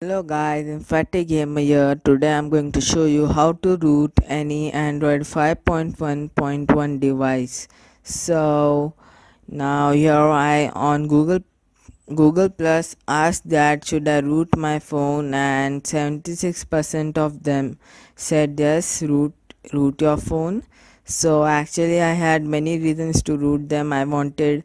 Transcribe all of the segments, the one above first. Hello guys, Infatty Gamer here. Today I'm going to show you how to root any Android 5.1.1 device. So now here I on Google Plus asked that should I root my phone, and 76% of them said yes, root your phone. So actually I had many reasons to root them. I wanted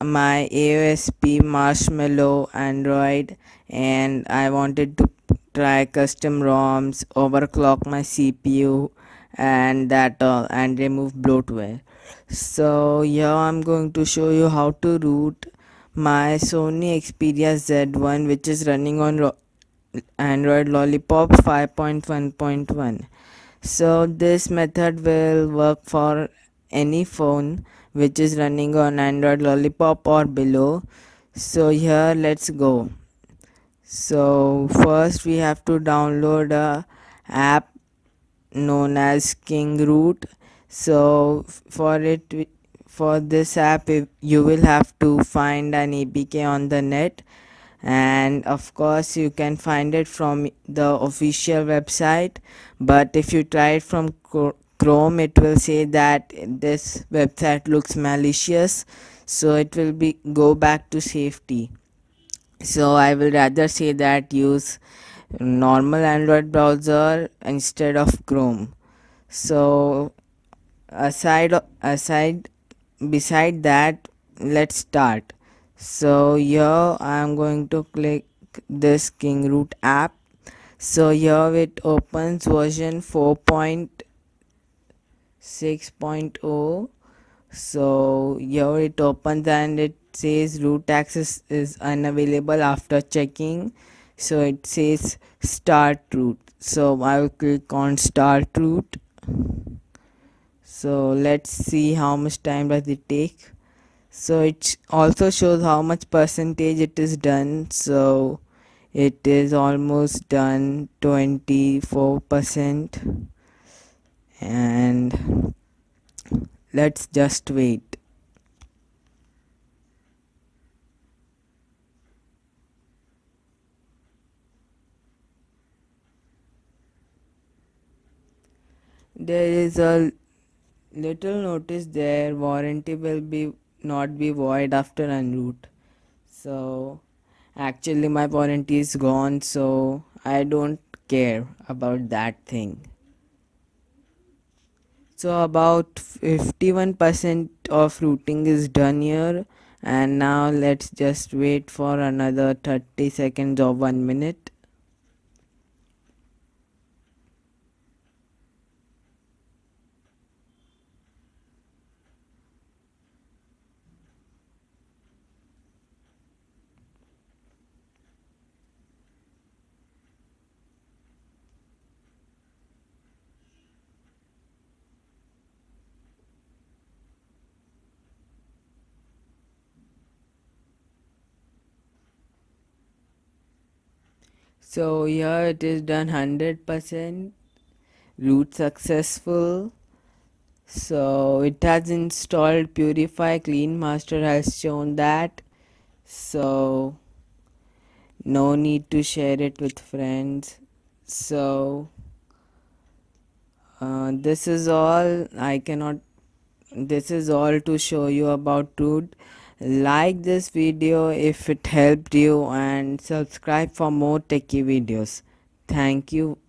my AOSP marshmallow Android, and I wanted to try custom ROMs, overclock my CPU and that all, and remove bloatware. So here I'm going to show you how to root my Sony Xperia Z1, which is running on Android Lollipop 5.1.1. so this method will work for any phone which is running on Android Lollipop or below. So here let's go. So first we have to download a app known as Kingroot. So for this app you will have to find an APK on the net, and of course you can find it from the official website, but if you try it from Chrome, it will say that this website looks malicious, so it will go back to safety. So I will rather say that use normal Android browser instead of Chrome. So beside that, let's start. So here I am going to click this Kingroot app. So here it opens version 4.6.0. so here it opens and it says root access is unavailable after checking. So it says start root, so I will click on start root. So let's see how much time does it take. So it also shows how much percentage it is done. So it is almost done, 24%, and let's just wait. There is a little notice there, warranty will not be void after unroot. So actually my warranty is gone, so I don't care about that thing. So about 51% of rooting is done here, and now let's just wait for another 30 seconds or 1 minute. So here it is done, 100% root successful. So it has installed Purify, Clean Master has shown that, so no need to share it with friends. So this is all to show you about root. Like this video if it helped you, and subscribe for more techie videos. Thank you.